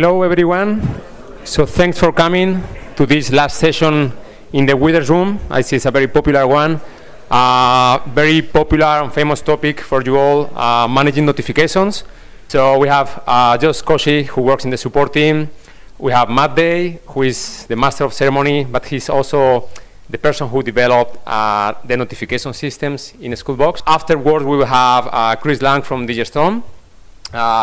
Hello, everyone. So thanks for coming to this last session in the Withers Room. I see it's a very popular one. Very popular and famous topic for you all, managing notifications. So we have Josh Koshy, who works in the support team. We have Matt Day, who is the master of ceremony, but he's also the person who developed the notification systems in Schoolbox. Afterwards, we will have Chris Lang from Digistorm,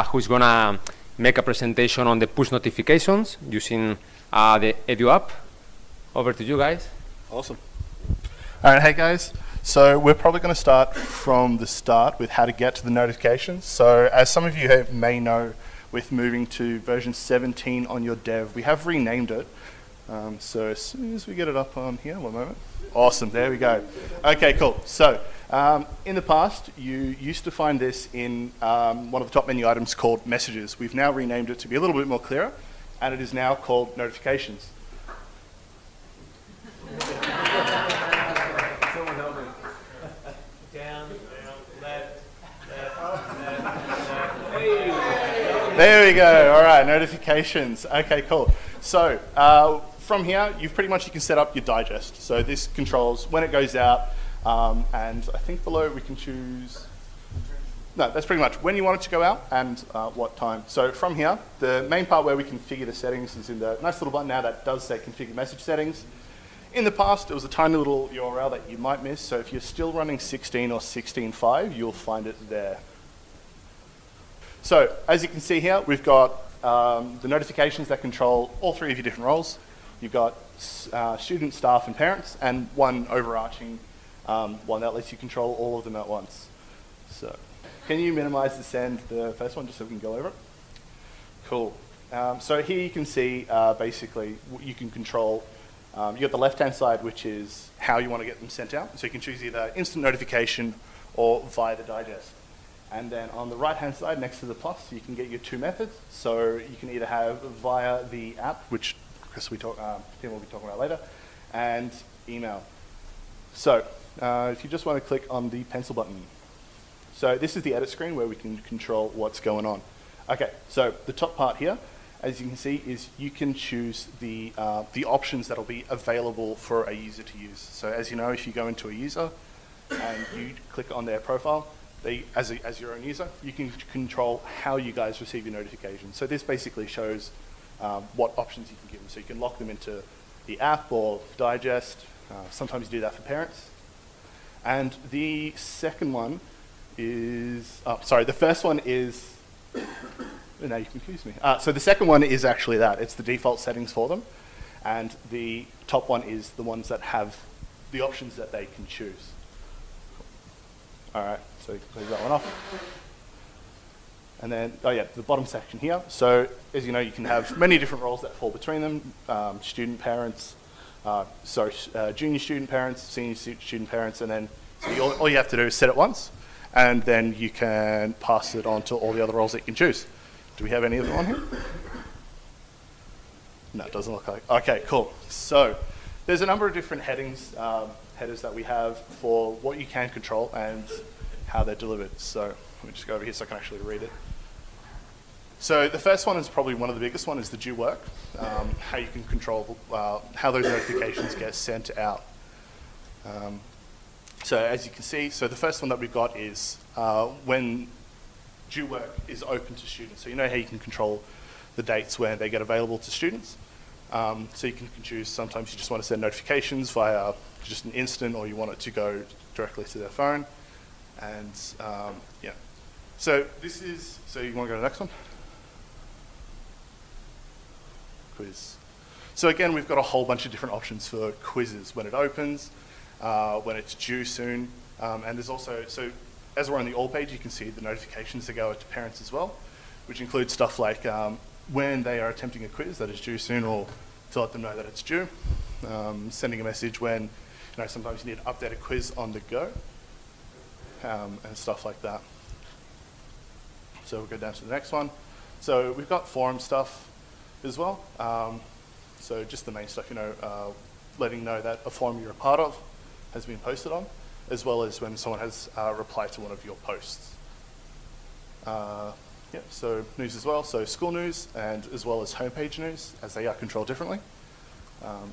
who's going to make a presentation on the push notifications using the EduApp. Over to you guys. Awesome. All right, hey guys. So we're probably going to start from the start with how to get to the notifications. So as some of you may know, with moving to version 17 on your dev, we have renamed it. So as soon as we get it up on here, one moment. Awesome, there we go. Okay, cool. So in the past, you used to find this in one of the top menu items called messages. We've now renamed it to be a little bit more clearer, and it is now called notifications. Someone help me. Down, left, left. Hey. There we go. All right, notifications. Okay, cool. So from here, you can set up your digest. So this controls when it goes out, and I think below we can choose, no, that's pretty much when you want it to go out and what time. So from here, the main part where we configure the settings is in the nice little button now that does say configure message settings. In the past, it was a tiny little URL that you might miss. So if you're still running 16 or 16.5, you'll find it there. So as you can see here, we've got the notifications that control all three of your different roles. You've got students, staff, and parents, and one overarching one that lets you control all of them at once. So can you minimize the send, the first one, just so we can go over it? Cool. So here you can see, basically, you can control, you've got the left-hand side, which is how you want to get them sent out. So you can choose either instant notification or via the digest. And then on the right-hand side, next to the plus, you can get your two methods. So you can either have via the app, which Chris will be talking about later, and email. So if you just want to click on the pencil button. So this is the edit screen where we can control what's going on. Okay, so the top part here, as you can see, is you can choose the options that'll be available for a user to use. So as you know, if you go into a user and you click on their profile, as your own user, you can control how you guys receive your notifications. So this basically shows what options you can give them. So you can lock them into the app or digest. Sometimes you do that for parents. And the second one is, sorry, the first one is, now you confuse me. So the second one is actually that. It's the default settings for them. And the top one is the ones that have the options that they can choose. All right, so you can close that one off. And then, oh yeah, the bottom section here. So as you know, you can have many different roles that fall between them. Student parents, junior student parents, senior student parents, and then so all you have to do is set it once, and then you can pass it on to all the other roles that you can choose. Do we have any of them on here? No, it doesn't look like. Okay, cool. So there's a number of different headings, headers that we have for what you can control and how they're delivered. So let me just go over here so I can actually read it. So the first one is probably one of the biggest one is the due work, how you can control how those notifications get sent out. So as you can see, so the first one that we've got is when due work is open to students. So you know how you can control the dates where they get available to students. So you can choose, sometimes you just want to send notifications via just an instant, or you want it to go directly to their phone. And yeah, so this is, so you want to go to the next one? Quiz. So again, we've got a whole bunch of different options for quizzes, when it opens, when it's due soon, and there's also, so as we're on the all page, you can see the notifications that go out to parents as well, which includes stuff like when they are attempting a quiz that is due soon, or to let them know that it's due, sending a message when, you know, sometimes you need to update a quiz on the go, and stuff like that. So we'll go down to the next one. So we've got forum stuff as well. So just the main stuff, you know, letting know that a forum you're a part of has been posted on, as well as when someone has replied to one of your posts. Yeah, so news as well, so school news and as well as homepage news, as they are controlled differently.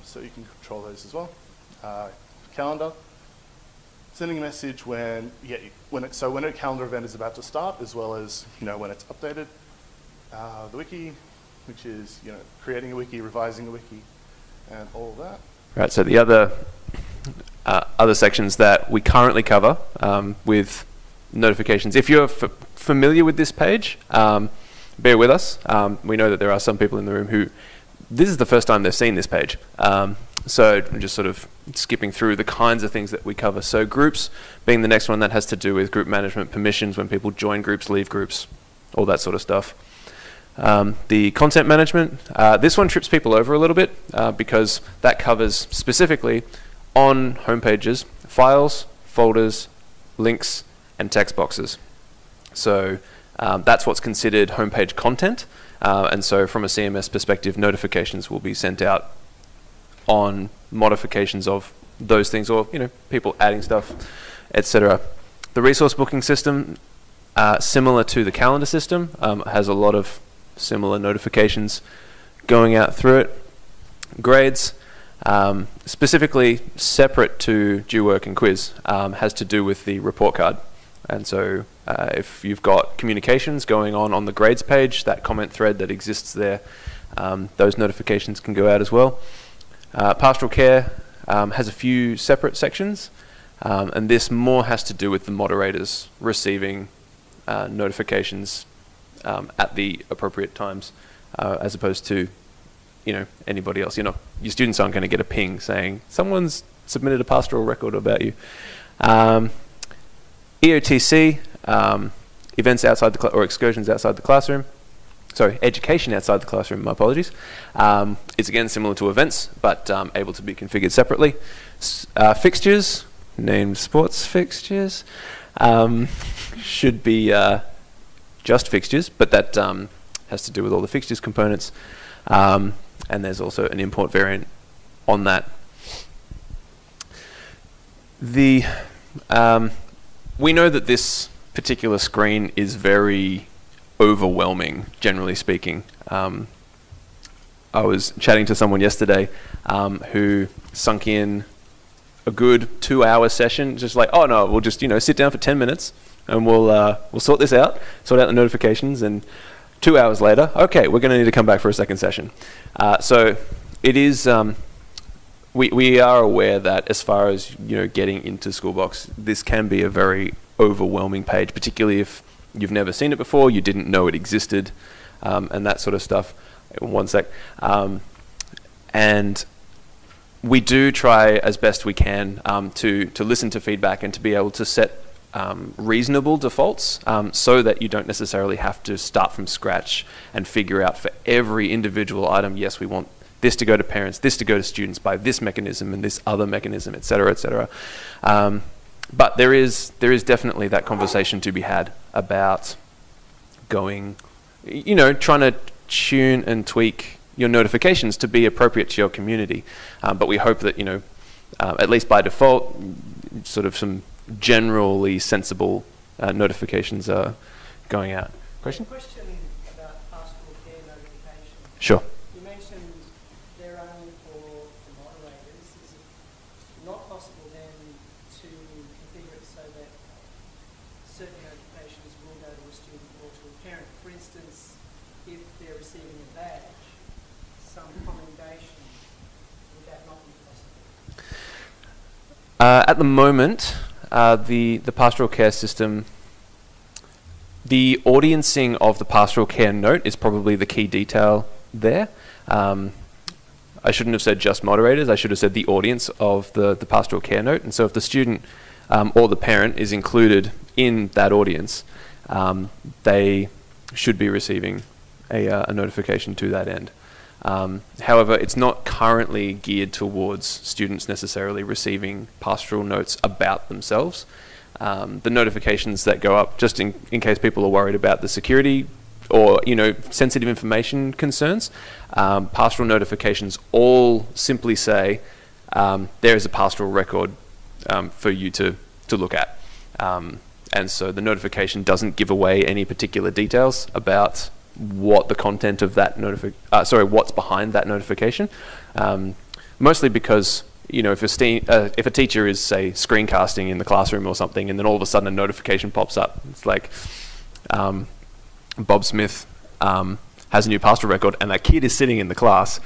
So you can control those as well. Calendar, sending a message when, when a calendar event is about to start, as well as when it's updated. The wiki, which is creating a wiki, revising a wiki, and all of that. Right. So the other other sections that we currently cover with notifications. If you're familiar with this page, bear with us. We know that there are some people in the room who this is the first time they've seen this page. So just sort of skipping through the kinds of things that we cover. So groups being the next one that has to do with group management, permissions when people join groups, leave groups, all that sort of stuff. The content management, this one trips people over a little bit because that covers specifically on homepages, files, folders, links, and text boxes. So that's what's considered homepage content. And so from a CMS perspective, notifications will be sent out on modifications of those things or people adding stuff, etc. The resource booking system, similar to the calendar system, has a lot of similar notifications going out through it. Grades, specifically separate to due work and quiz, has to do with the report card. And so if you've got communications going on the grades page, that comment thread that exists there, those notifications can go out as well. Pastoral care has a few separate sections, and this more has to do with the moderators receiving notifications at the appropriate times, as opposed to anybody else. Your students aren't going to get a ping saying someone's submitted a pastoral record about you. EOTC, events outside the excursions outside the classroom. Sorry, education outside the classroom, my apologies. It's again similar to events, but able to be configured separately. Fixtures, named sports fixtures, should be just fixtures, but that has to do with all the fixtures components. And there's also an import variant on that. We know that this particular screen is very overwhelming, generally speaking. I was chatting to someone yesterday who sunk in a good 2-hour session, just like, oh no, we'll just sit down for 10 minutes and we'll sort this out, sort out the notifications, and 2 hours later, okay, we're going to need to come back for a second session. So it is, we are aware that as far as getting into Schoolbox, this can be a very overwhelming page, particularly if you've never seen it before, you didn't know it existed, and that sort of stuff. One sec. And we do try as best we can to listen to feedback and to be able to set reasonable defaults so that you don't necessarily have to start from scratch and figure out for every individual item, yes, we want this to go to parents, this to go to students by this mechanism and this other mechanism, et cetera, et cetera. But there is definitely that conversation to be had about going, trying to tune and tweak your notifications to be appropriate to your community. But we hope that, at least by default, sort of some generally sensible notifications are going out. Question? Question about pastoral care notifications. Sure. You mentioned they're only for the moderators. Is it not possible then to configure it so that certain notifications will go to a student or to a parent? For instance, if they're receiving a badge, some commendation, would that not be possible? At the moment, the pastoral care system, the audiencing of the pastoral care note is probably the key detail there. I shouldn't have said just moderators, I should have said the audience of the pastoral care note. And so if the student or the parent is included in that audience, they should be receiving a notification to that end. However, it's not currently geared towards students necessarily receiving pastoral notes about themselves. The notifications that go up, just in case people are worried about the security or sensitive information concerns, pastoral notifications all simply say there is a pastoral record for you to look at. and so the notification doesn't give away any particular details about what the content of that what's behind that notification. Mostly because, you know, if a teacher is, say, screencasting in the classroom or something, and then all of a sudden a notification pops up, it's like, Bob Smith has a new pastoral record and that kid is sitting in the class,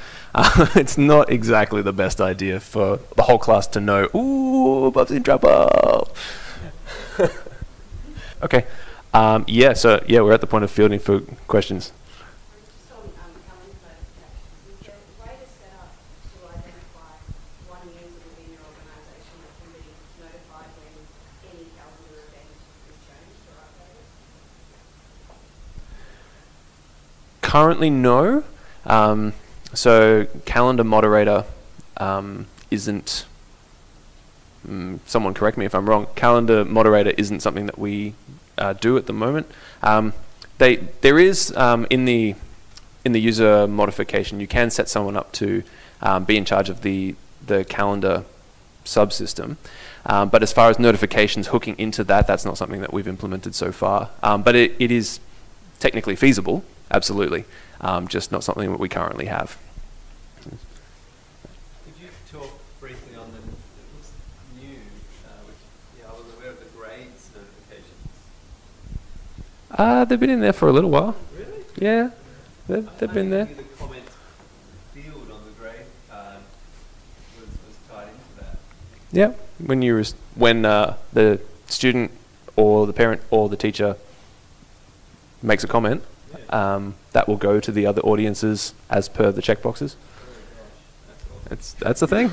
it's not exactly the best idea for the whole class to know, ooh, Bob's in trouble. Yeah. Okay. Yeah, so yeah, we're at the point of fielding for questions. Currently, no. So calendar moderator isn't, someone correct me if I'm wrong, calendar moderator isn't something that we do at the moment. In the user modification, you can set someone up to be in charge of the calendar subsystem. But as far as notifications hooking into that, that's not something that we've implemented so far. But it is technically feasible. Absolutely. Just not something that we currently have. Could you talk briefly on the, it looks new, which, yeah, I was aware of the grades notifications. They've been in there for a little while. Really? Yeah. They've been there. The comment field on the grade card was tied into that. Yeah. When you the student or the parent or the teacher makes a comment, that will go to the other audiences as per the checkboxes. That's the thing.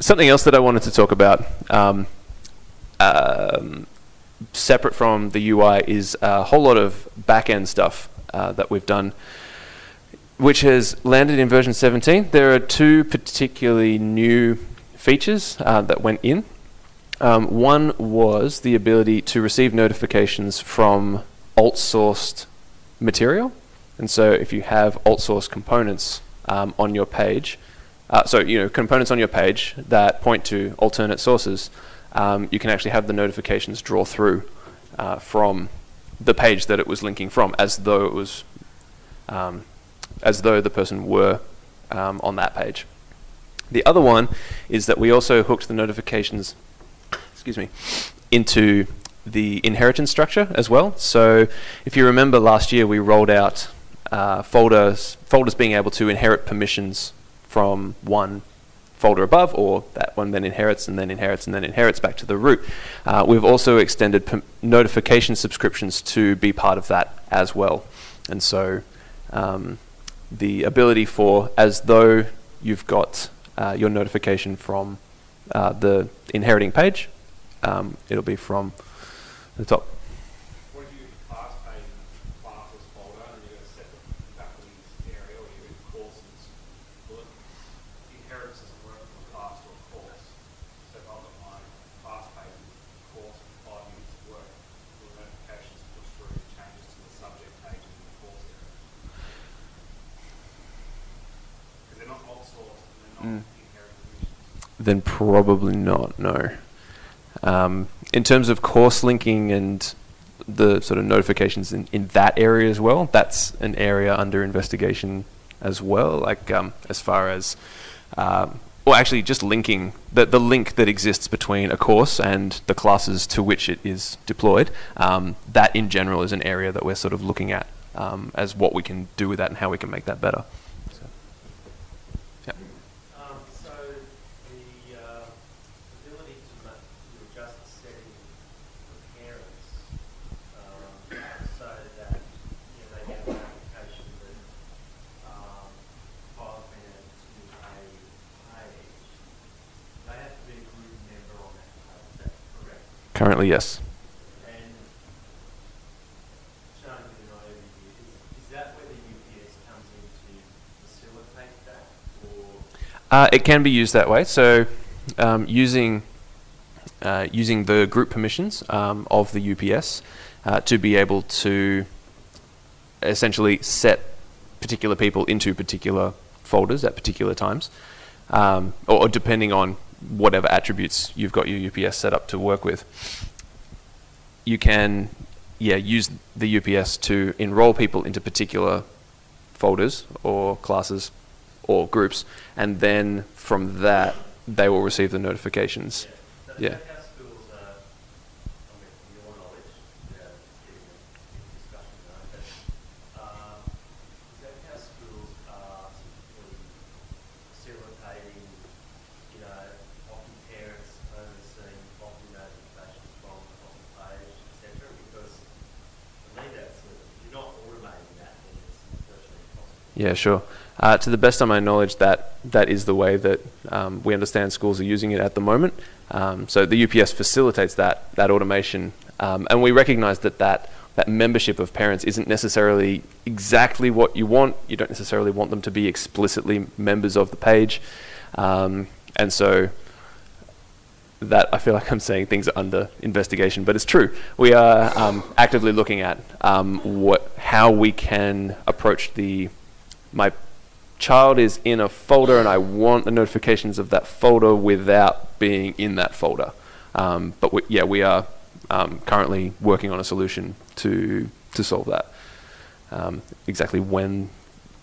Something else that I wanted to talk about, separate from the UI, is a whole lot of back-end stuff that we've done, which has landed in version 17. There are two particularly new features that went in. One was the ability to receive notifications from alt-sourced material. And so if you have alt-sourced components on your page, components on your page that point to alternate sources, you can actually have the notifications draw through from the page that it was linking from, as though the person were on that page. The other one is that we also hooked the notifications into the inheritance structure as well. So if you remember last year, we rolled out folders being able to inherit permissions from one folder above, or that one then inherits and then inherits and then inherits back to the root. We've also extended notification subscriptions to be part of that as well. And so the ability for, as though you've got your notification from the inheriting page, it'll be from the top. What if you class page and class as folder and you're going to set them back in this area, or you're in courses? Well, inherits doesn't work from class to a course. So if I look at my class page and course for 5 minutes of work, the notifications push through changes to the subject page in the course area. Because they're not outsourced and they're not inherent permissions. Then probably not, no. In terms of course linking and the sort of notifications in that area as well, that's an area under investigation as well, like as far as, well, actually just linking, the link that exists between a course and the classes to which it is deployed, that in general is an area that we're sort of looking at as what we can do with that and how we can make that better. Currently, yes. And Sean, you know, is that where the UPS comes in to facilitate that? Or it can be used that way. So using the group permissions of the UPS to be able to essentially set particular people into particular folders at particular times, or depending on whatever attributes you've got your UPS set up to work with. You can, yeah, use the UPS to enroll people into particular folders or classes or groups, and then from that they will receive the notifications. Yeah. Yeah. Yeah, sure. To the best of my knowledge, that is the way that we understand schools are using it at the moment. So the UPS facilitates that automation, and we recognise that membership of parents isn't necessarily exactly what you want. You don't necessarily want them to be explicitly members of the page, and so that, I feel like I'm saying things are under investigation, but it's true. We are actively looking at how we can approach the. My child is in a folder and I want the notifications of that folder without being in that folder. But we are currently working on a solution to solve that. Exactly when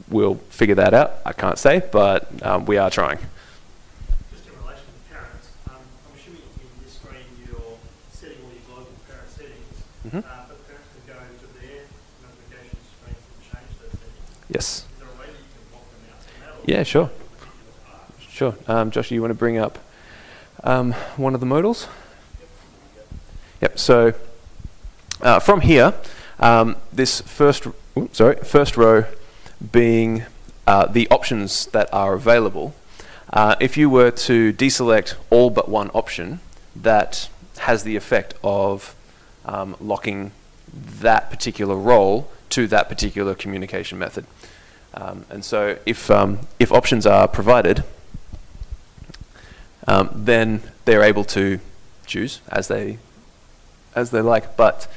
we'll figure that out, I can't say, but we are trying. Just in relation to parents, I'm assuming in this screen you're setting all your global parent settings, but parents can go to their notification screens and change those settings. Yes. Yeah, sure. Sure. Josh, you want to bring up one of the modals? Yep. So from here, this first row being the options that are available. If you were to deselect all but one option, that has the effect of locking that particular role to that particular communication method. And so if options are provided, then they're able to choose as they like. But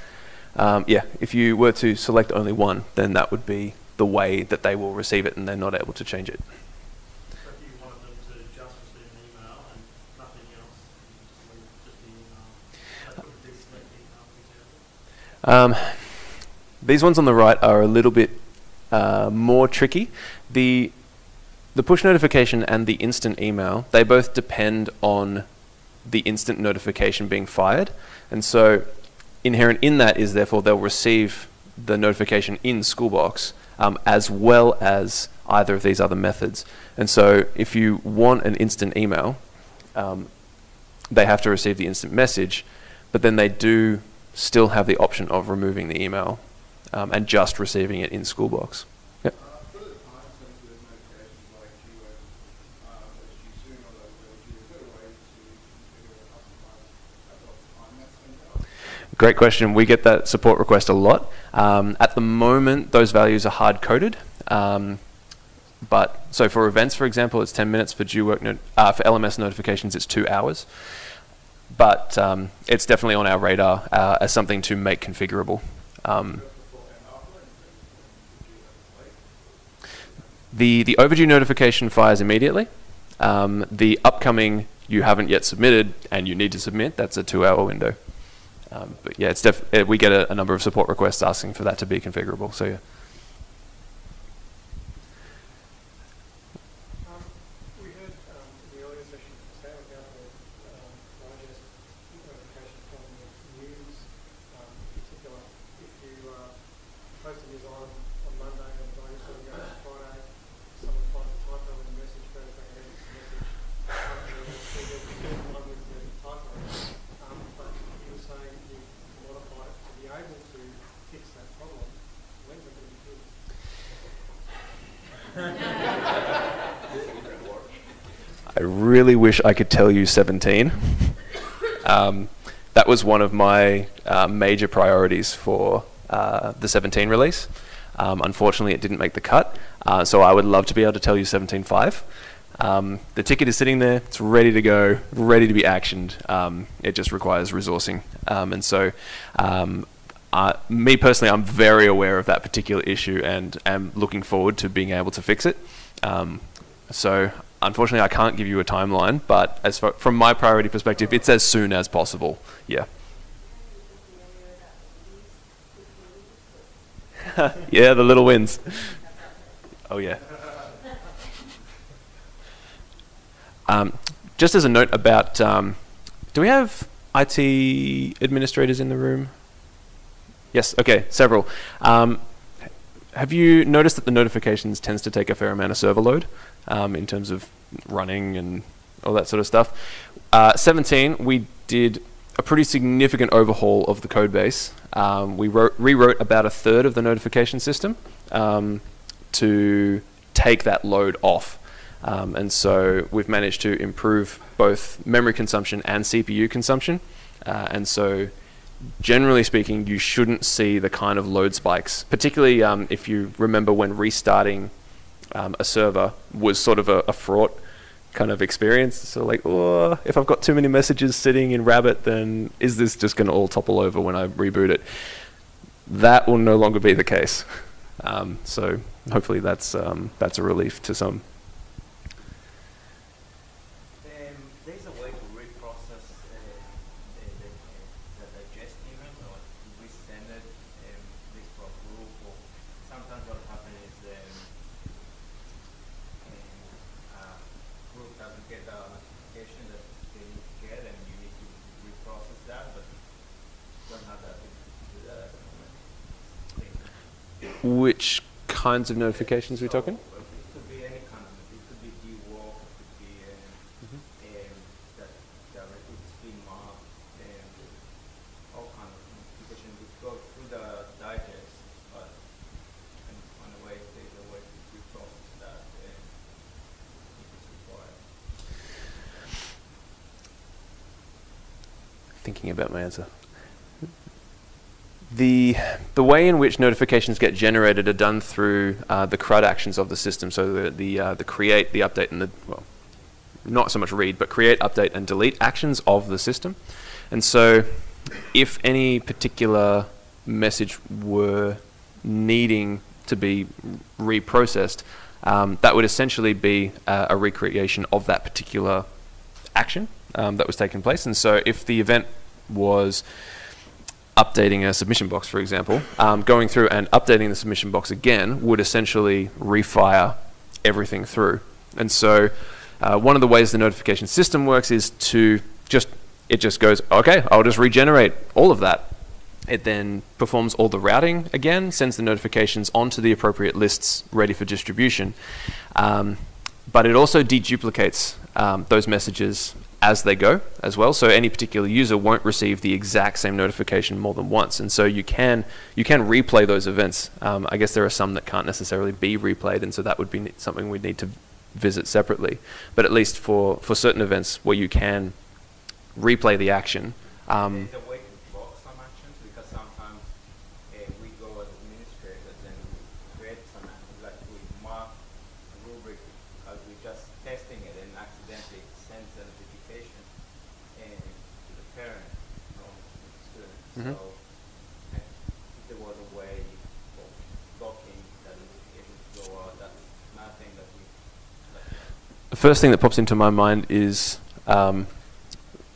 yeah, if you were to select only one, then that would be the way that they will receive it, and they're not able to change it. So if you wanted them to just receive an email and nothing else, just the email, that would deselect the email, for example? These ones on the right are a little bit more tricky. The push notification and the instant email, they both depend on the instant notification being fired, and so inherent in that is therefore they'll receive the notification in Schoolbox as well as either of these other methods. And so if you want an instant email, they have to receive the instant message, but then they do still have the option of removing the email and just receiving it in Schoolbox. Yep. Great question. We get that support request a lot. At the moment, those values are hard coded. But so for events, for example, it's 10 minutes. For due work, for LMS notifications, it's 2 hours. But it's definitely on our radar as something to make configurable. The overdue notification fires immediately. The upcoming, you haven't yet submitted and you need to submit, that's a 2 hour window. But yeah, we get a number of support requests asking for that to be configurable. So yeah. We heard in the earlier session Sam about the largest notification from the news in particular. If you post the news on Monday and the news on Friday, someone finds a typo in the message, goes back and edits the message. One with the typo. But you were saying you modify it to be able to fix that problem. When's it going to be fixed? I really wish I could tell you 17. That was one of my major priorities for the 17 release. Unfortunately, it didn't make the cut, so I would love to be able to tell you 17.5. The ticket is sitting there, it's ready to go, ready to be actioned. It just requires resourcing. And so, me personally, I'm very aware of that particular issue and am looking forward to being able to fix it. So Unfortunately, I can't give you a timeline, but as far, from my priority perspective, it's as soon as possible. Yeah. Yeah, the little wins. Oh, yeah. Just as a note about, do we have IT administrators in the room? Yes, okay, several. Have you noticed that the notifications tends to take a fair amount of server load in terms of running and all that sort of stuff? 17, we did a pretty significant overhaul of the code base. We rewrote about 1/3 of the notification system to take that load off. And so we've managed to improve both memory consumption and CPU consumption. And so generally speaking, you shouldn't see the kind of load spikes, particularly if you remember when restarting a server was sort of a fraught kind of experience. So like, oh, if I've got too many messages sitting in Rabbit, then is this just going to all topple over when I reboot it? That will no longer be the case. So hopefully that's a relief to some. Which kinds of notifications are we talking? Well, it could be any kind of it. It could be DWOP, it could be that it's been marked, all kinds of notifications. We go through the digest, but on the way, there's a way to reprocess that if it's required. Thinking about my answer. The way in which notifications get generated are done through the CRUD actions of the system. So the create, the update, and the, well, not so much read, but create, update, and delete actions of the system. And so if any particular message were needing to be reprocessed, that would essentially be a recreation of that particular action that was taking place. And so if the event was updating a submission box, for example, going through and updating the submission box again would essentially refire everything through. And so one of the ways the notification system works is to it just goes, okay, I'll just regenerate all of that. It then performs all the routing again, sends the notifications onto the appropriate lists ready for distribution. But it also deduplicates those messages as they go as well, so any particular user won't receive the exact same notification more than once, and so you can replay those events. I guess there are some that can't necessarily be replayed, and so that would be something we'd need to visit separately. But at least for certain events where you can replay the action. Mm-hmm. So if there was a way of blocking that notification to go out, that's nothing that we... The first thing that pops into my mind is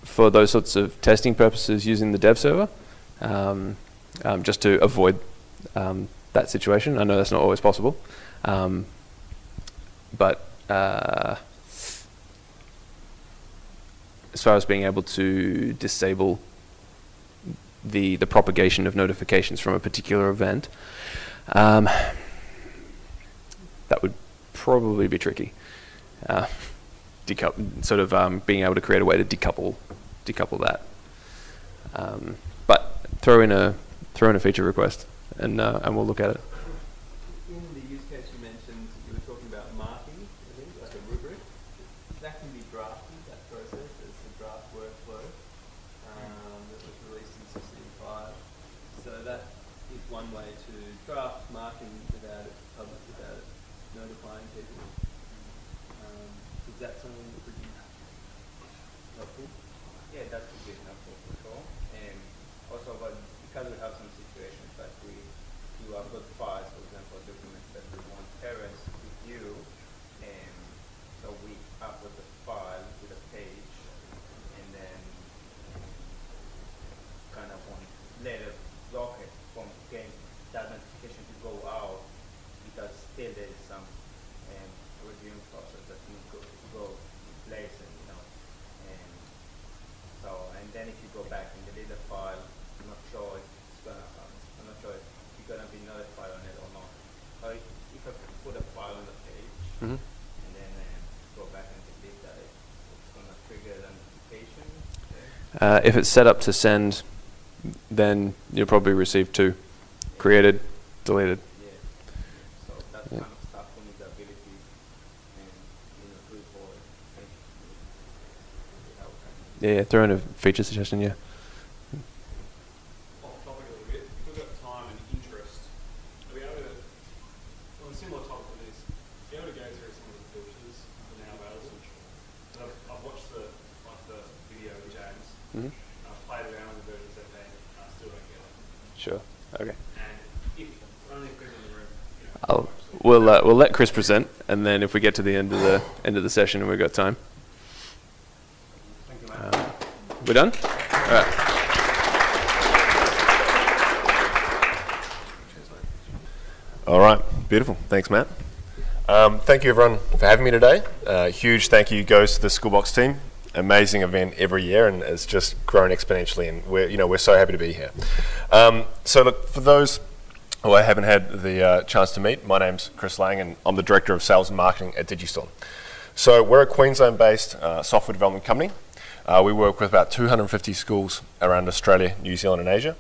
for those sorts of testing purposes using the dev server, just to avoid that situation. I know that's not always possible, but as far as being able to disable the propagation of notifications from a particular event, that would probably be tricky. Sort of being able to create a way to decouple that. But throw in a feature request, and we'll look at it. In the use case you mentioned, you were talking about marking, I think, like a rubric. That can be drafted. That process is the draft workflow. That was released in 6.5. So that is one way to draft marking without it public, without it notifying people. Is that something that would be helpful? Yeah, that would be helpful for sure. And also, because we have some situations that we do have good files, for example, documents that we want parents to view, So we upload the file with a page, and then kind of want later block it from getting that notification to go out, because still there is some reviewing process that needs to go in place, and you know, and so then if you go back and delete the file, I'm not sure if it's gonna, I'm not sure if you're gonna be notified on it or not. So if I put a file on the page. Mm-hmm. If it's set up to send, then you'll probably receive two. Yeah. Created, deleted. Yeah. So that kind of stuff we need the ability and, you know, do it. Yeah, throw in a feature suggestion, yeah. We'll let Chris present, and then if we get to the end of the session and we've got time, we're done. All right. All right. Beautiful. Thanks, Matt. Thank you, everyone, for having me today. Huge thank you goes to the Schoolbox team. Amazing event every year, and it's just grown exponentially. And we're so happy to be here. So look, for those who I haven't had the chance to meet, my name's Chris Lang, and I'm the Director of Sales and Marketing at Digistorm. So we're a Queensland-based software development company. We work with about 250 schools around Australia, New Zealand and Asia.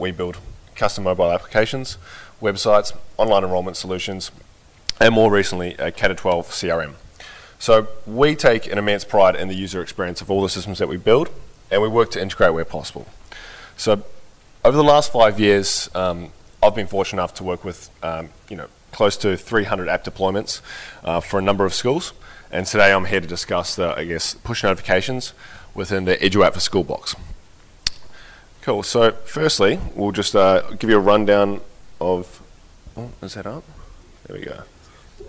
We build custom mobile applications, websites, online enrolment solutions, and more recently, a K-12 CRM. So we take an immense pride in the user experience of all the systems that we build, and we work to integrate where possible. So over the last 5 years, I've been fortunate enough to work with close to 300 app deployments for a number of schools, and today I'm here to discuss the, I guess, push notifications within the EduApp for Schoolbox. Cool, so firstly, we'll just give you a rundown of, oh, is that up? There we go.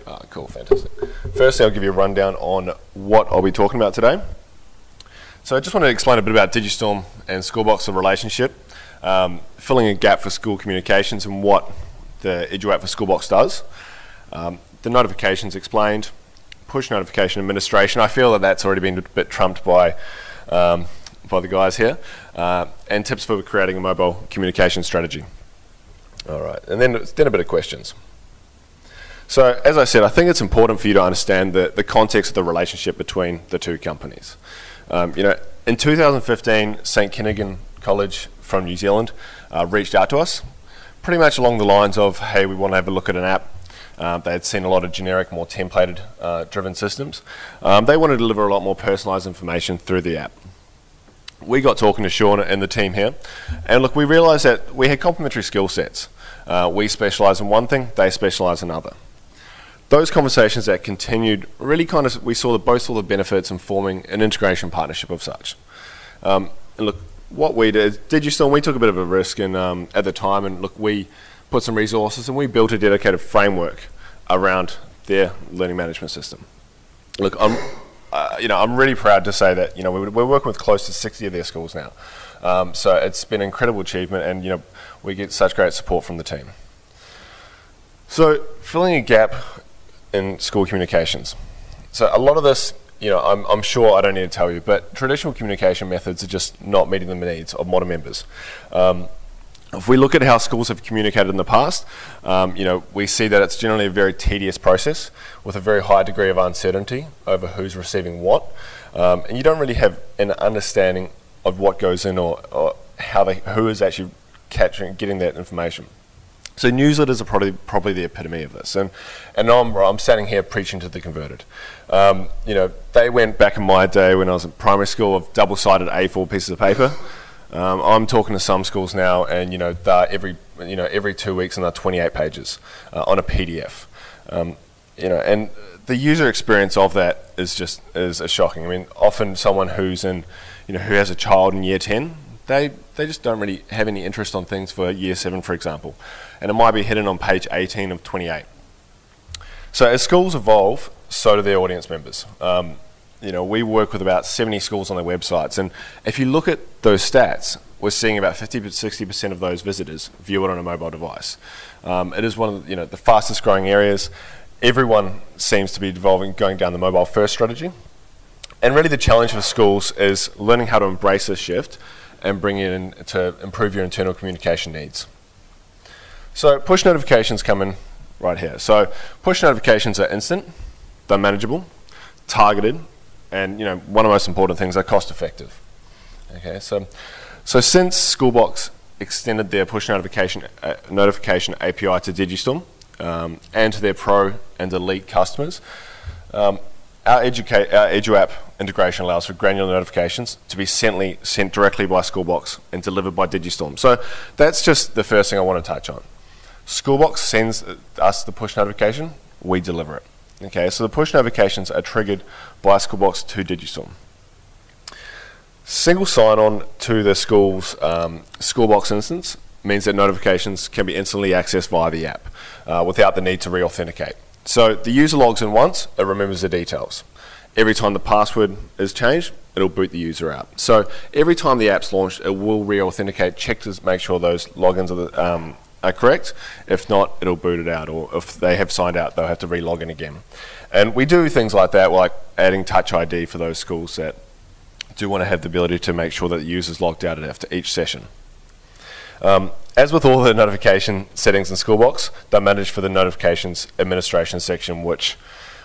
Ah, cool, fantastic. Firstly, I'll give you a rundown on what I'll be talking about today. So I just want to explain a bit about Digistorm and Schoolbox, the relationship, filling a gap for school communications and what the EduApp for Schoolbox does. The notifications explained, push notification administration. I feel that that's already been a bit trumped by the guys here. And tips for creating a mobile communication strategy. All right, and then a bit of questions. So as I said, I think it's important for you to understand the context of the relationship between the two companies. In 2015, St Kennington College from New Zealand reached out to us, pretty much along the lines of, hey, we want to have a look at an app. They had seen a lot of generic, more templated driven systems. They wanted to deliver a lot more personalized information through the app. We got talking to Sean and the team here, and look, we realized that we had complementary skill sets. We specialize in one thing, they specialize in another. Those conversations that continued really kind of, we saw both saw the benefits in forming an integration partnership of such. And look, what we did, we took a bit of a risk and, at the time, and look, we put some resources and we built a dedicated framework around their learning management system. Look, I'm really proud to say that, we're working with close to 60 of their schools now. So it's been an incredible achievement, and, we get such great support from the team. So filling a gap in school communications. So a lot of this, I'm sure I don't need to tell you, but traditional communication methods are just not meeting the needs of modern members. If we look at how schools have communicated in the past, we see that it's generally a very tedious process with a very high degree of uncertainty over who's receiving what, and you don't really have an understanding of what goes in or how who is actually getting that information. So newsletters are probably the epitome of this, and I'm standing here preaching to the converted. They went back in my day when I was in primary school of double-sided A4 pieces of paper. I'm talking to some schools now, and every 2 weeks, and they're 28 pages on a PDF. And the user experience of that is shocking. I mean, often someone who's in, who has a child in year 10. They just don't really have any interest on things for year 7, for example. And it might be hidden on page 18 of 28. So as schools evolve, so do their audience members. You know, we work with about 70 schools on their websites, and if you look at those stats, we're seeing about 50 to 60% of those visitors view it on a mobile device. It is one of the, the fastest growing areas. Everyone seems to be going down the mobile first strategy. And really the challenge for schools is learning how to embrace this shift and bring it in to improve your internal communication needs. So push notifications come in right here. So push notifications are instant, they're manageable, targeted, and one of the most important things, are cost effective. Okay, so since Schoolbox extended their push notification API to Digistorm and to their Pro and Elite customers, our EduApp integration allows for granular notifications to be sent directly by Schoolbox and delivered by Digistorm. So that's just the first thing I want to touch on. Schoolbox sends us the push notification, we deliver it. Okay, so the push notifications are triggered by Schoolbox to Digistorm. Single sign-on to the school's Schoolbox instance means that notifications can be instantly accessed via the app without the need to re-authenticate. So the user logs in once, it remembers the details. Every time the password is changed, it'll boot the user out. So every time the app's launched, it will re-authenticate, check to make sure those logins are the are correct. If not, it'll boot it out, or if they have signed out, they'll have to re-log in again. And we do things like that, like adding Touch ID for those schools that do want to have the ability to make sure that the user's logged out after each session. As with all the notification settings in Schoolbox, they're managed for the notifications administration section, which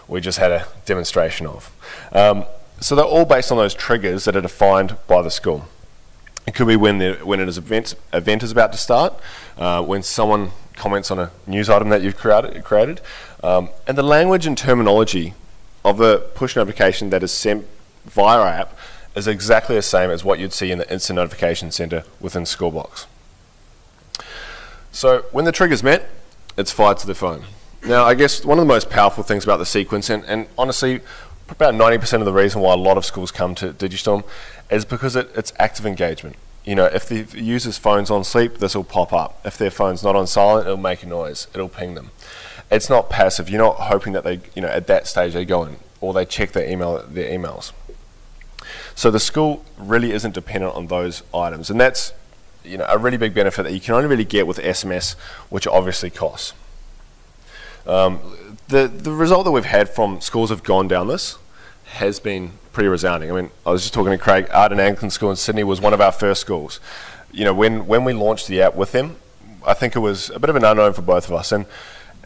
we just had a demonstration of. So they're all based on those triggers that are defined by the school. It could be when an event is about to start, when someone comments on a news item that you've created. And the language and terminology of the push notification that is sent via our app is exactly the same as what you'd see in the Instant Notification Center within Schoolbox. So when the trigger's met, it's fired to the phone. Now, I guess one of the most powerful things about the sequence, and honestly, about 90% of the reason why a lot of schools come to Digistorm is because it's active engagement. If the user's phone's on sleep, this will pop up. If their phone's not on silent, it'll make a noise. It'll ping them. It's not passive. You're not hoping that they, at that stage they go in or they check their emails. So the school really isn't dependent on those items, and that's a really big benefit that you can only really get with SMS, which obviously costs. The result that we've had from schools have gone down this has been pretty resounding. I mean, I was just talking to Craig. Arden Anglican School in Sydney was one of our first schools. When we launched the app with them, I think it was a bit of an unknown for both of us.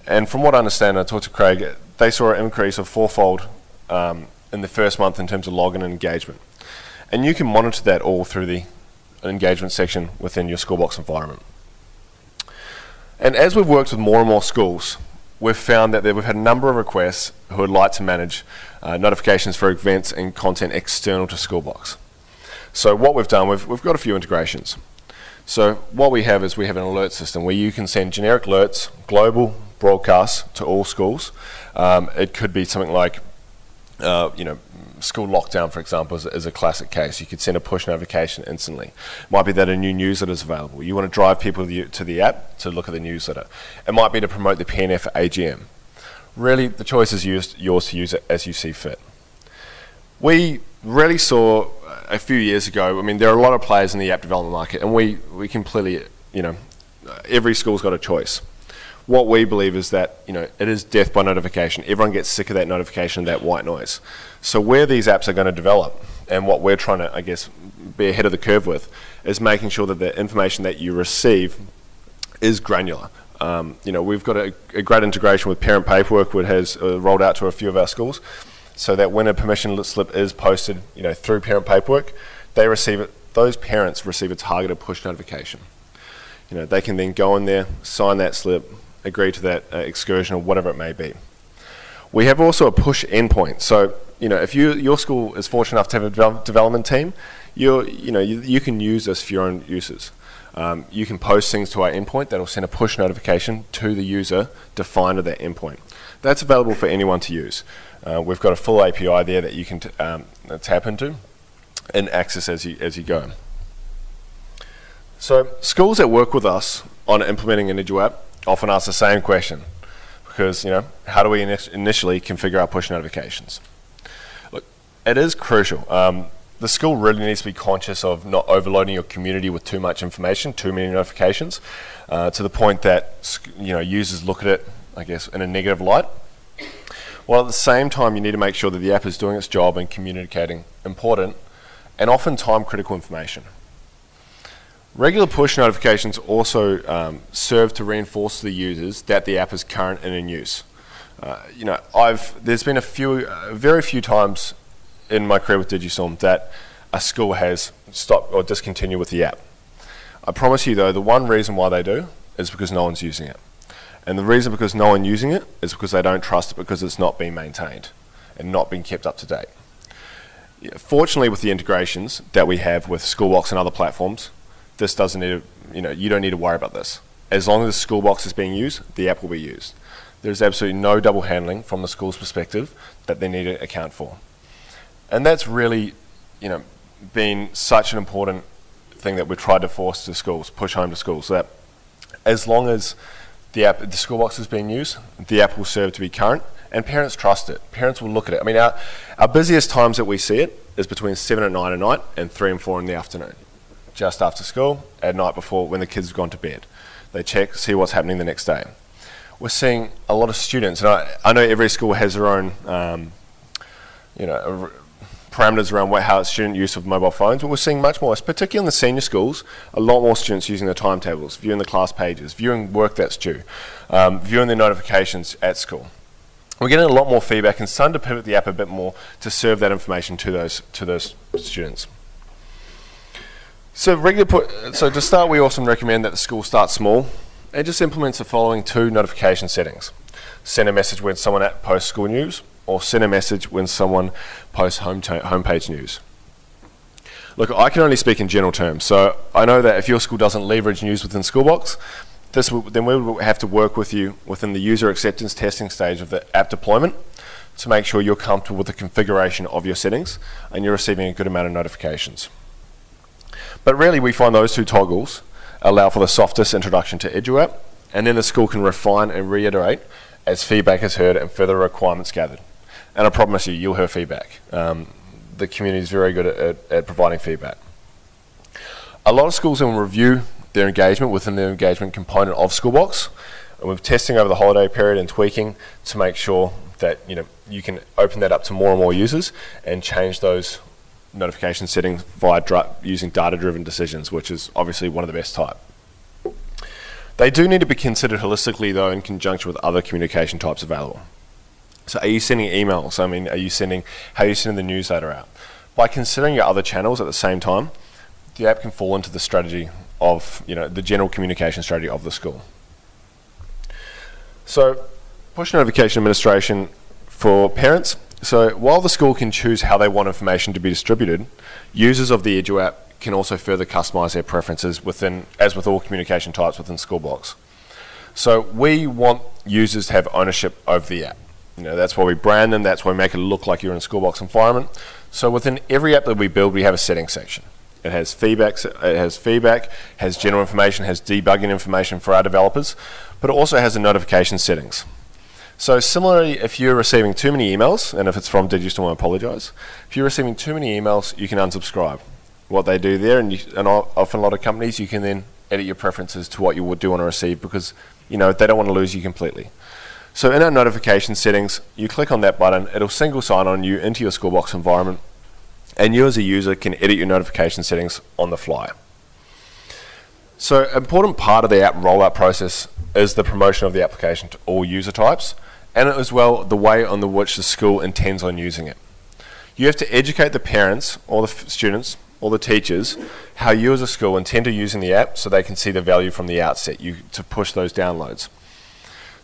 And from what I understand, I talked to Craig, they saw an increase of fourfold in the first month in terms of login and engagement. And you can monitor that all through the engagement section within your Schoolbox environment. And as we've worked with more and more schools, we've found that we've had a number of requests who would like to manage notifications for events and content external to Schoolbox. So what we've done, we've got a few integrations. So what we have is we have an alert system where you can send generic alerts, global broadcasts to all schools. It could be something like, school lockdown, for example, is a classic case. You could send a push notification instantly. It might be that a new newsletter is available. You want to drive people to the app to look at the newsletter. It might be to promote the PNF AGM. Really, the choice is yours to use it as you see fit. We really saw a few years ago, there are a lot of players in the app development market, and we completely, every school's got a choice. What we believe is that it is death by notification. Everyone gets sick of that notification, that white noise. So where these apps are going to develop, and what we're trying to, be ahead of the curve with, is making sure that the information that you receive is granular. We've got a great integration with Parent Paperwork, which has rolled out to a few of our schools, so that when a permission slip is posted, through Parent Paperwork, they receive it. Those parents receive a targeted push notification. They can then go in there, sign that slip, agree to that excursion or whatever it may be. We have also a push endpoint. So, if your school is fortunate enough to have a development team, you can use this for your own uses. You can post things to our endpoint that'll send a push notification to the user defined at that endpoint. That's available for anyone to use. We've got a full API there that you can tap into and access as you go. So schools that work with us on implementing an EduApp often ask the same question, because, you know, how do we initially configure our push notifications? Look, it is crucial. The school really needs to be conscious of not overloading your community with too much information, too many notifications, to the point that, you know, users look at it, I guess, in a negative light. While at the same time, you need to make sure that the app is doing its job and communicating important and often time-critical information. Regular push notifications also serve to reinforce to the users that the app is current and in use. You know, there's been a few, very few times in my career with Digistorm that a school has stopped or discontinued with the app. I promise you though, the one reason why they do is because no one's using it. And the reason because no one's using it is because they don't trust it because it's not being maintained and not being kept up to date. Fortunately, with the integrations that we have with Schoolbox and other platforms, this doesn't need to, you know, you don't need to worry about this. As long as Schoolbox is being used, the app will be used. There's absolutely no double handling from the school's perspective that they need to account for. And that's really, you know, been such an important thing that we've tried to force to schools, push home to schools, so that as long as the Schoolbox is being used, the app will serve to be current, and parents trust it. Parents will look at it. I mean, our busiest times that we see it is between 7 and 9 at night and 3 and 4 in the afternoon, just after school, at night before, when the kids have gone to bed. They check, see what's happening the next day. We're seeing a lot of students, and I know every school has their own, you know, parameters around how student use of mobile phones, but we're seeing much more, particularly in the senior schools, a lot more students using their timetables, viewing the class pages, viewing work that's due, viewing their notifications at school. We're getting a lot more feedback and starting to pivot the app a bit more to serve that information to those students. So, so to start, we also recommend that the school start small and just implements the following two notification settings. Send a message when someone posts school news, or send a message when someone posts homepage news. Look, I can only speak in general terms, so I know that if your school doesn't leverage news within Schoolbox, then we will have to work with you within the user acceptance testing stage of the app deployment to make sure you're comfortable with the configuration of your settings and you're receiving a good amount of notifications. But really, we find those two toggles allow for the softest introduction to EduApp, and then the school can refine and reiterate as feedback is heard and further requirements gathered. And I promise you, you'll hear feedback. The community is very good at providing feedback. A lot of schools will review their engagement within the engagement component of Schoolbox, and we're testing over the holiday period and tweaking to make sure that, you know, you can open that up to more and more users and change those notification settings via using data-driven decisions, which is obviously one of the best type. They do need to be considered holistically though in conjunction with other communication types available. So are you sending emails? I mean, how are you sending the newsletter out? By considering your other channels at the same time, the app can fall into the strategy of, you know, the general communication strategy of the school. So push notification administration for parents. So while the school can choose how they want information to be distributed, users of the EduApp can also further customize their preferences within, as with all communication types within Schoolbox. So we want users to have ownership over the app. You know, that's why we brand them, that's why we make it look like you're in a Schoolbox environment. So within every app that we build, we have a settings section. It has feedback, has general information, has debugging information for our developers, but it also has the notification settings. So similarly, if you're receiving too many emails, and if it's from Digistorm, I apologize. If you're receiving too many emails, you can unsubscribe. What they do there, and often a lot of companies, you can then edit your preferences to what you do want to receive because, you know, they don't want to lose you completely. So in our notification settings, you click on that button, it'll single sign-on you into your Schoolbox environment, and you as a user can edit your notification settings on the fly. So an important part of the app rollout process is the promotion of the application to all user types, and as well the way on which the school intends on using it. You have to educate the parents or the students or the teachers how you as a school intend to using the app so they can see the value from the outset to push those downloads.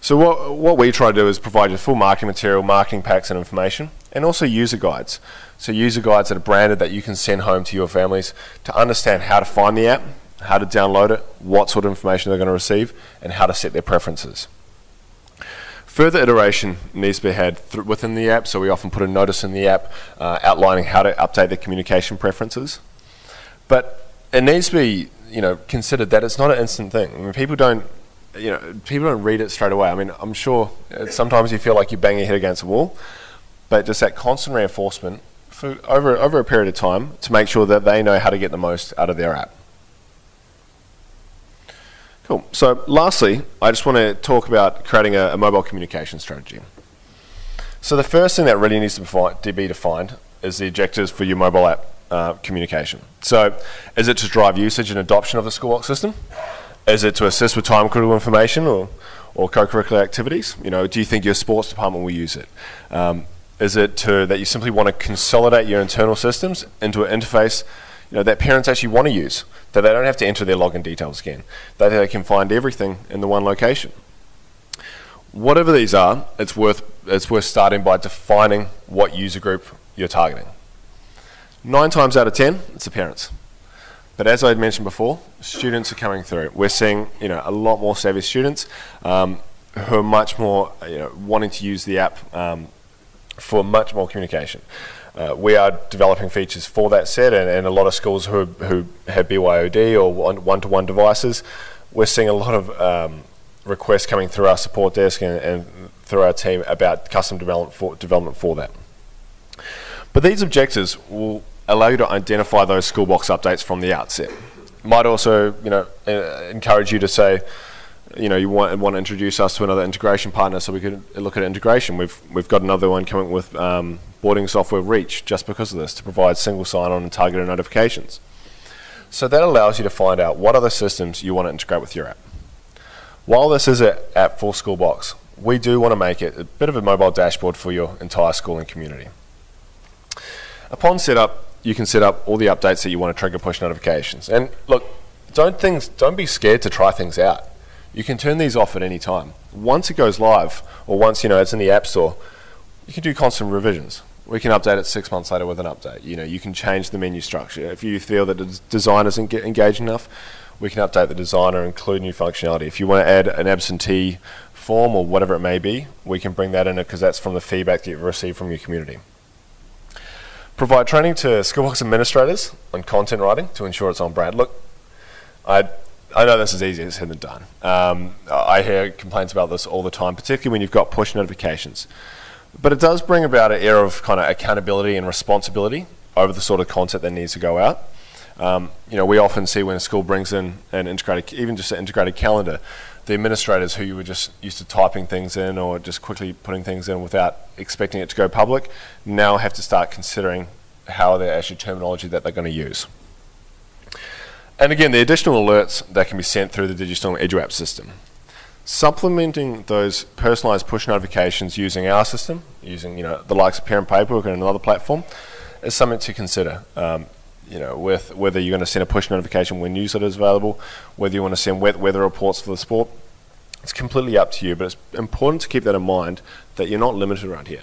So what we try to do is provide you full marketing material, marketing packs and information, and also user guides. So user guides that are branded that you can send home to your families to understand how to find the app, how to download it, what sort of information they're going to receive, and how to set their preferences. Further iteration needs to be had within the app, so we often put a notice in the app outlining how to update their communication preferences. But it needs to be, you know, considered that it's not an instant thing. I mean, people don't you know, people don't read it straight away. I mean, I'm sure sometimes you feel like you bang your head against a wall, but just that constant reinforcement for over a period of time to make sure that they know how to get the most out of their app. Cool. So lastly, I just want to talk about creating a mobile communication strategy. So the first thing that really needs to be defined is the objectives for your mobile app communication. So is it to drive usage and adoption of the Schoolbox system? Is it to assist with time-critical information or co-curricular activities? You know, do you think your sports department will use it? Is it that you simply want to consolidate your internal systems into an interface that parents actually want to use, that they don't have to enter their login details again, that they can find everything in the one location? Whatever these are, it's worth starting by defining what user group you're targeting. 9 times out of 10, it's the parents. But as I had mentioned before, students are coming through. We're seeing a lot more savvy students who are much more wanting to use the app for much more communication. We are developing features for that set, and a lot of schools who have BYOD or one-to-one devices, we're seeing a lot of requests coming through our support desk and through our team about custom development for that. But these objectives will allow you to identify those Schoolbox updates from the outset. It might also encourage you to say, you want to introduce us to another integration partner so we can look at integration. We've got another one coming with boarding software Reach just because of this, to provide single sign-on and targeted notifications. So that allows you to find out what other systems you want to integrate with your app. While this is an app for Schoolbox, we do want to make it a bit of a mobile dashboard for your entire schooling community. Upon setup, you can set up all the updates that you want to trigger push notifications. And look, don't be scared to try things out. You can turn these off at any time. Once it goes live, or once it's in the App Store, you can do constant revisions. We can update it 6 months later with an update. You can change the menu structure. If you feel that the design isn't engaging enough, we can update the design or include new functionality. If you want to add an absentee form or whatever it may be, we can bring that in because that's from the feedback that you've received from your community. Provide training to Schoolbox administrators on content writing to ensure it's on brand. Look, I know this is easier said than done. I hear complaints about this all the time, particularly when you've got push notifications. But it does bring about an air of kind of accountability and responsibility over the sort of content that needs to go out. We often see when a school brings in an integrated, even just an integrated calendar, the administrators who were just used to typing things in or just quickly putting things in without expecting it to go public, now have to start considering how they're actually terminology that they're going to use. And again, the additional alerts that can be sent through the Digistorm EduApp system. Supplementing those personalized push notifications using our system, using the likes of Parent Paperwork and another platform, is something to consider. With whether you're going to send a push notification when newsletter is available, whether you want to send wet weather reports for the sport, it's completely up to you, but it's important to keep that in mind that you're not limited around here.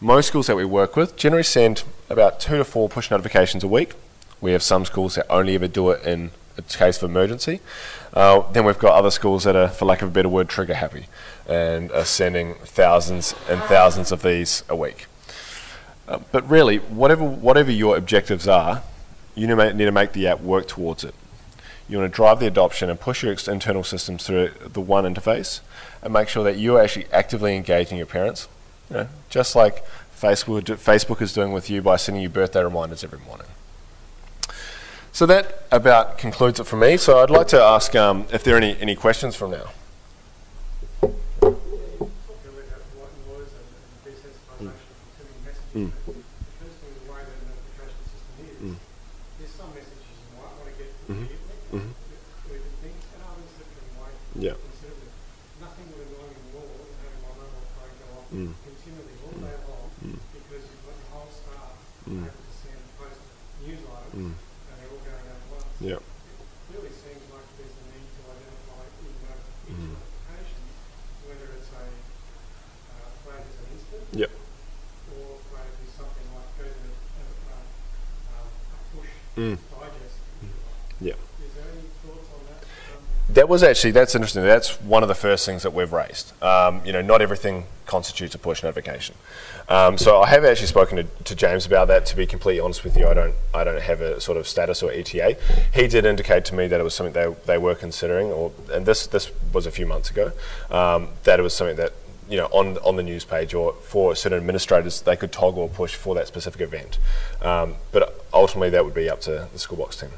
Most schools that we work with generally send about 2 to 4 push notifications a week. We have some schools that only ever do it in a case of emergency. Then we've got other schools that are, for lack of a better word, trigger happy and are sending thousands and thousands of these a week. But really, whatever your objectives are, you need to make the app work towards it. You want to drive the adoption and push your internal systems through the one interface and make sure that you're actually actively engaging your parents, just like Facebook is doing with you by sending you birthday reminders every morning. So that about concludes it for me. So I'd like to ask if there are any questions from now. Mm. Yeah. Yeah. It really seems like there's a need to identify in notifications, whether it's a flag as an instant, yep, or flag is something like goes in a push digest, if you like. Yeah. Is there any thoughts on that? That was actually, that's interesting. That's one of the first things that we've raised. You know, not everything constitutes a push notification. So I have actually spoken to James about that. To be completely honest with you, I don't have a sort of status or ETA. He did indicate to me that it was something they were considering, or and this was a few months ago, that it was something that, you know, on the news page or for certain administrators, they could toggle or push for that specific event. But ultimately, that would be up to the Schoolbox team.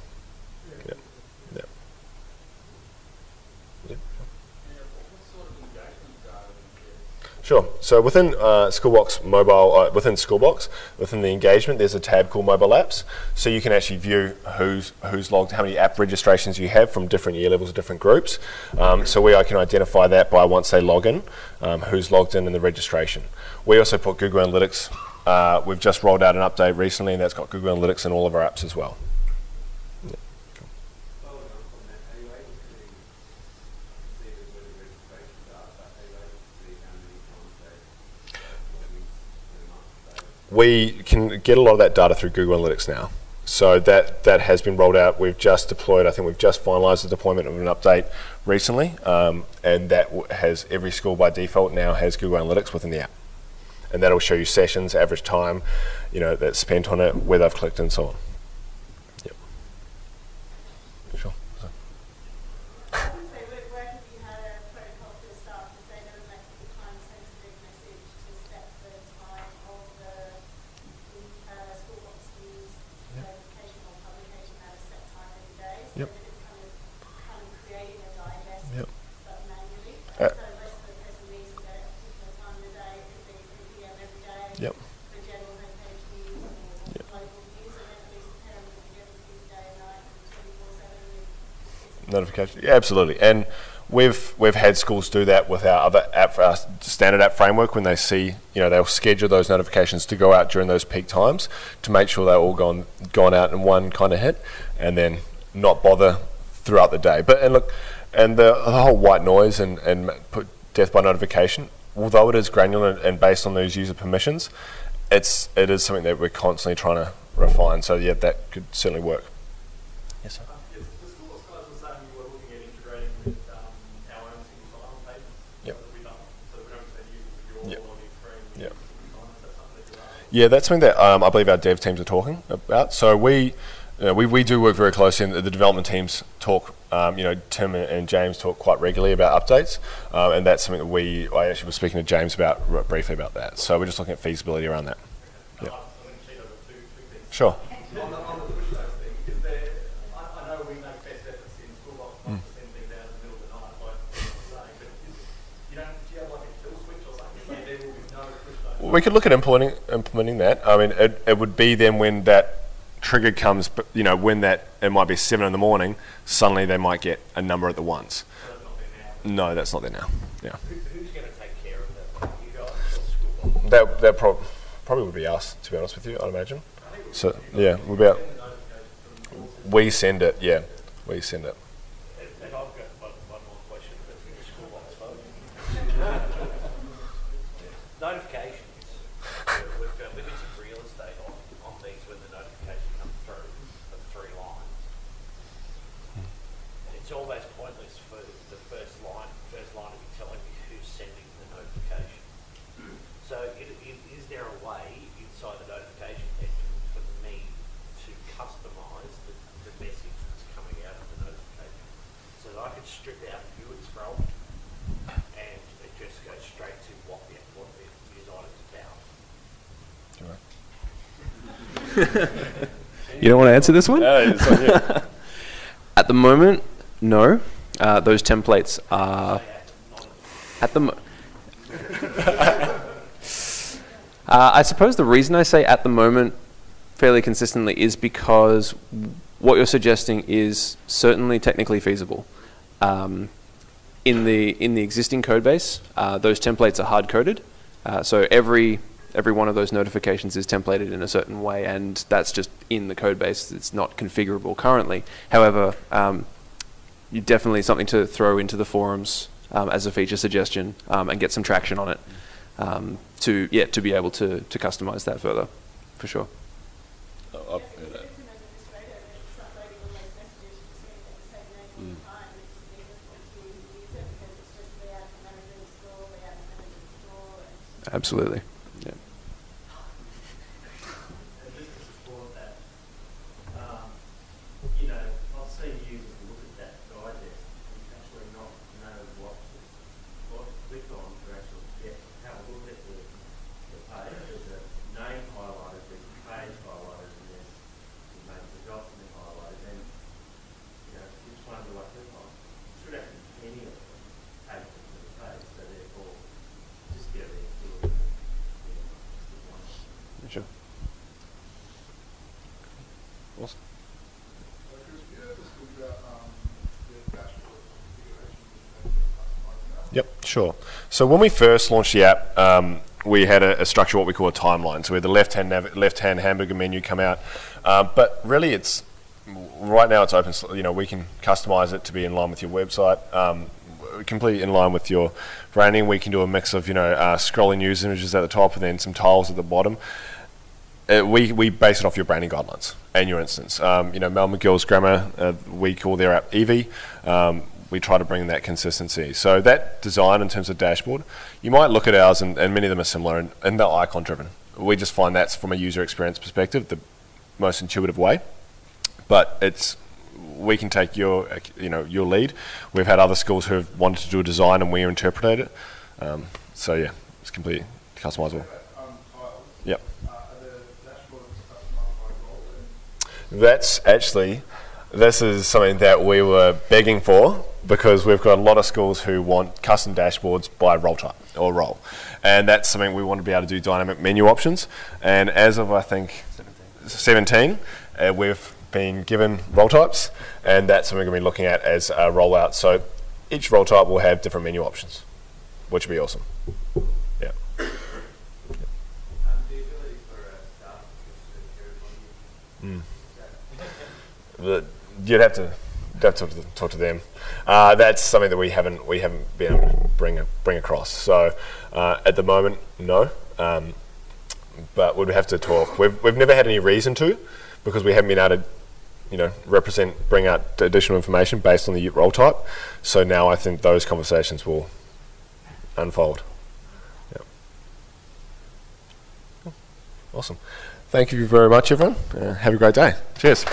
Sure. So within Schoolbox mobile, within Schoolbox, within the engagement, there's a tab called Mobile Apps. So you can actually view who's logged, how many app registrations you have from different year levels, different groups. So I can identify that by once they log in, who's logged in the registration. We also put Google Analytics. We've just rolled out an update recently, and that's got Google Analytics in all of our apps as well. We can get a lot of that data through Google Analytics now. So that has been rolled out. We've just deployed, I think we've just finalized the deployment of an update recently, and that has every school by default now has Google Analytics within the app. And that'll show you sessions, average time, you know, that's spent on it, where they've clicked and so on. Yep. Sure. Notification, yeah, absolutely, and we've had schools do that with our other app, our standard app framework. When they see, you know, they'll schedule those notifications to go out during those peak times to make sure they're all gone out in one kind of hit, and then not bother throughout the day. But and look, and the whole white noise and put death by notification, although it is granular and based on those user permissions, it is something that we're constantly trying to refine. So yeah, that could certainly work. Yes, sir. Yeah, that's something that I believe our dev teams are talking about. So we do work very closely, and the development teams talk. You know, Tim and James talk quite regularly about updates, and that's something that I actually was speaking to James about briefly about that. So we're just looking at feasibility around that. Okay. Yeah. Sure. We could look at implementing that. I mean, it would be then when that trigger comes, but you know, when that, it might be 7 in the morning, suddenly they might get a number at the ones. No, that's not there now. Yeah. Who's going to take care of that? You guys or Schoolbox? That probably would be us, to be honest with you, I'd imagine. So, yeah, we send it, yeah, we send it. And I've got one more question, but Schoolbox phone. Notification. It's almost pointless for the first line to be telling me who's sending the notification. So is there a way inside the notification engine for me to customise the message that's coming out of the notification, so that I could strip out who it's from and it just goes straight to what the news item's about? You don't want to answer this one? No, it's on you. At the moment, no, those templates are at the I suppose the reason I say at the moment fairly consistently is because what you're suggesting is certainly technically feasible. In the existing code base, those templates are hard coded, so every one of those notifications is templated in a certain way, and that's just in the code base. It's not configurable currently. However, definitely something to throw into the forums as a feature suggestion, and get some traction on it to be able to customize that further, for sure. Oh, Absolutely. Yeah. And just to support that, you know, I'll say users look at that digest and actually not know what to click on to actually get, have a look at the page. There's a name highlighted, there's a page highlighted, and there's maybe the document highlighted, and you know, which one do I click on? It should actually be any of them take them to the page, so therefore just get it. Sure. Awesome. Yep, sure. So when we first launched the app, we had a structure, what we call a timeline. So we had the left-hand hamburger menu come out, but really it's right now it's open. You know, we can customize it to be in line with your website. Completely in line with your branding. We can do a mix of, you know, scrolling news images at the top and then some tiles at the bottom. We base it off your branding guidelines and your instance. You know, Mel McGill's Grammar, we call their app Evie. We try to bring that consistency. So that design in terms of dashboard, you might look at ours and many of them are similar and they're icon driven. We just find that's from a user experience perspective the most intuitive way, but it's we can take your, you know, your lead. We've had other schools who have wanted to do a design and we interpret it. So yeah, it's completely customizable. Yep. Are the dashboards customized by role? That's actually, this is something that we were begging for because we've got a lot of schools who want custom dashboards by role type or role. And that's something we want to be able to do dynamic menu options. And as of, I think, 17 we've been given role types, and that's something we're going to be looking at as a rollout. So each role type will have different menu options, which would be awesome. Yeah. The ability for staff to menu. You'd have to talk to them. That's something that we haven't been able to bring across. So at the moment, no, but we'd have to talk. We've never had any reason to, because we haven't been able to, you know, bring out additional information based on the role type. So now I think those conversations will unfold. Yep. Awesome. Thank you very much, everyone. Have a great day. Cheers.